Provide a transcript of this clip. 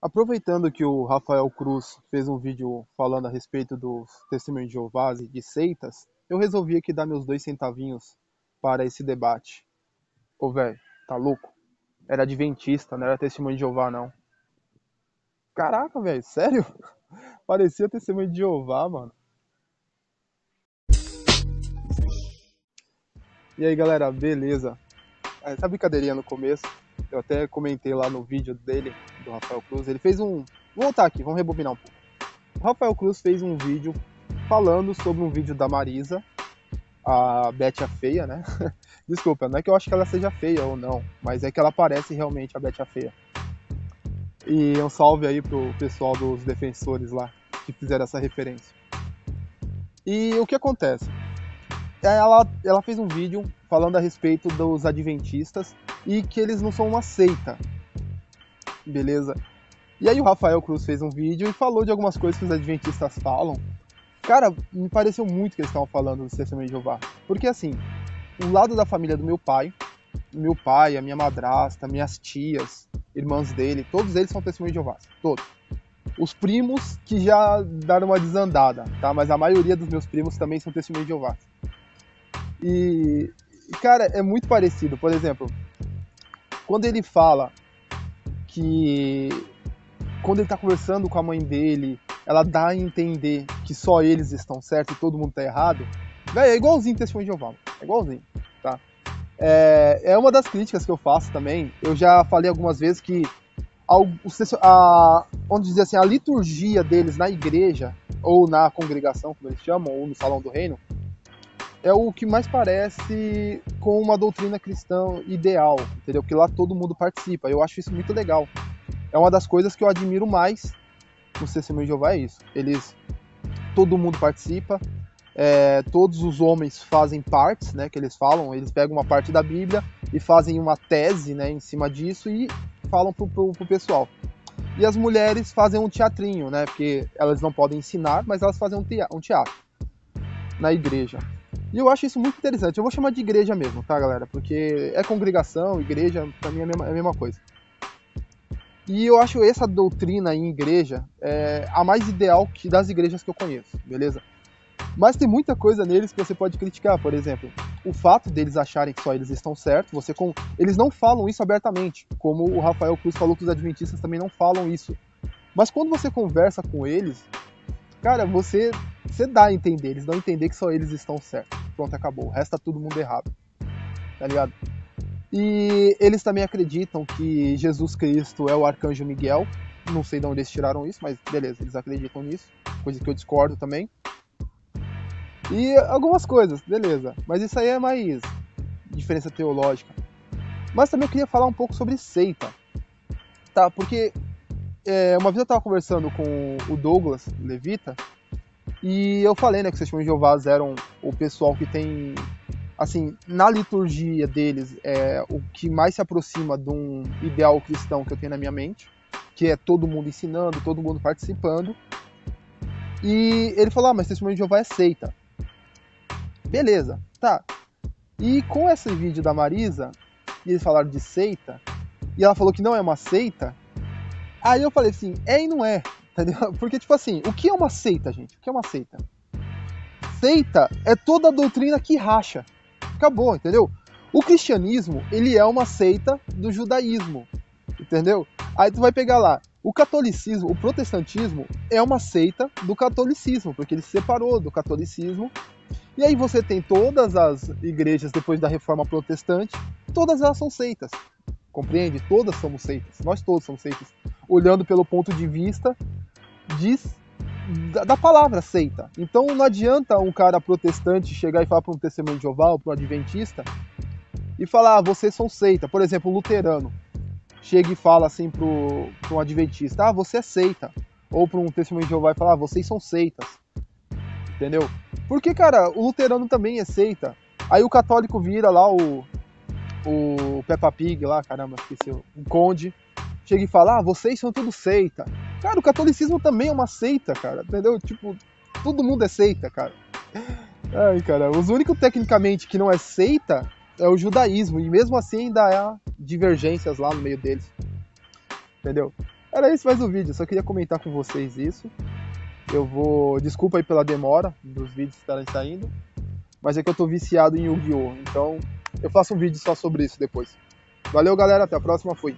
Aproveitando que o Rafael Cruz fez um vídeo falando a respeito dos Testemunhas de Jeová e de seitas, eu resolvi aqui dar meus 2 centavinhos para esse debate. Ô velho, tá louco? Era adventista, não era Testemunha de Jeová, não. Caraca, velho, sério? Parecia Testemunha de Jeová, mano. E aí, galera, beleza? Essa brincadeirinha no começo, eu até comentei lá no vídeo dele, do Rafael Cruz, ele fez um... Vamos voltar aqui, vamos rebobinar um pouco. O Rafael Cruz fez um vídeo falando sobre um vídeo da Marisa, a Bete a Feia, né? Desculpa, não é que eu acho que ela seja feia ou não, mas é que ela parece realmente a Bete a Feia. E um salve aí pro pessoal dos defensores lá, que fizeram essa referência. E o que acontece? Ela fez um vídeo falando a respeito dos adventistas e que eles não são uma seita, beleza? E aí o Rafael Cruz fez um vídeo e falou de algumas coisas que os adventistas falam. Cara, me pareceu muito que eles estavam falando do Testemunhas de Jeová, porque assim, o lado da família do meu pai, a minha madrasta, minhas tias, irmãs dele, todos eles são Testemunhas de Jeová, todos. Os primos que já deram uma desandada, tá? Mas a maioria dos meus primos também são Testemunhas de Jeová. E, cara, é muito parecido. Por exemplo, quando ele fala que... Quando ele tá conversando com a mãe dele, ela dá a entender que só eles estão certos e todo mundo tá errado. Véi, é igualzinho Testemunhas de Jeová. É igualzinho, tá? É uma das críticas que eu faço também. Eu já falei algumas vezes que vamos dizer assim, a liturgia deles na igreja, ou na congregação, como eles chamam, ou no Salão do Reino, é o que mais parece com uma doutrina cristã ideal, entendeu? Porque lá todo mundo participa, eu acho isso muito legal. É uma das coisas que eu admiro mais no Testemunhas de Jeová, é isso. Todo mundo participa, todos os homens fazem partes, né, que eles falam, eles pegam uma parte da Bíblia e fazem uma tese, né, em cima disso e falam pro pessoal. E as mulheres fazem um teatrinho, né, porque elas não podem ensinar, mas elas fazem um teatro na igreja. E eu acho isso muito interessante. Eu vou chamar de igreja mesmo, tá, galera? Porque é congregação, igreja, pra mim é a mesma coisa. E eu acho essa doutrina em igreja a mais ideal das igrejas que eu conheço, beleza? Mas tem muita coisa neles que você pode criticar. Por exemplo, o fato deles acharem que só eles estão certos. Eles não falam isso abertamente, como o Rafael Cruz falou que os adventistas também não falam isso. Mas quando você conversa com eles, cara, você dá a entender, eles dão a entender que só eles estão certos. Pronto, acabou. O resto tá todo mundo errado. Tá ligado? E eles também acreditam que Jesus Cristo é o arcanjo Miguel. Não sei de onde eles tiraram isso, mas beleza, eles acreditam nisso. Coisa que eu discordo também. E algumas coisas, beleza. Mas isso aí é mais diferença teológica. Mas também eu queria falar um pouco sobre seita. Tá, porque uma vez eu tava conversando com o Douglas Levita, e eu falei, né, que os Testemunhas de Jeová eram o pessoal que tem, assim, na liturgia deles, o que mais se aproxima de um ideal cristão que eu tenho na minha mente, que é todo mundo ensinando, todo mundo participando. E ele falou, mas Testemunhas de Jeová é seita. Beleza, tá. E com esse vídeo da Marisa, e eles falaram de seita, e ela falou que não é uma seita, aí eu falei assim, e não é. Porque, tipo assim, o que é uma seita, gente? O que é uma seita? Seita é toda a doutrina que racha. Acabou, entendeu? O cristianismo, ele é uma seita do judaísmo, entendeu? Aí tu vai pegar lá, o catolicismo, o protestantismo é uma seita do catolicismo, porque ele se separou do catolicismo. E aí você tem todas as igrejas, depois da reforma protestante, todas elas são seitas. Compreende? Todas somos seitas. Nós todos somos seitas. Olhando pelo ponto de vista da palavra seita. Então não adianta um cara protestante chegar e falar para um Testemunho de Jeová ou para um adventista e falar, vocês são seita. Por exemplo, um luterano chega e fala assim para um adventista, você é seita. Ou para um Testemunho de Jeová e fala, vocês são seitas. Entendeu? Porque, cara, o luterano também é seita. Aí o católico vira lá o Peppa Pig lá, caramba, esqueci, o Conde, chega e fala, vocês são tudo seita. Cara, o catolicismo também é uma seita, cara, entendeu? Tipo, todo mundo é seita, cara. Ai, cara, os únicos tecnicamente que não é seita é o judaísmo, e mesmo assim ainda há divergências lá no meio deles, entendeu? Era isso mais o vídeo, só queria comentar com vocês isso. Eu vou... Desculpa aí pela demora dos vídeos estarem saindo, mas é que eu tô viciado em Yu-Gi-Oh! Então eu faço um vídeo só sobre isso depois. Valeu, galera, até a próxima, fui!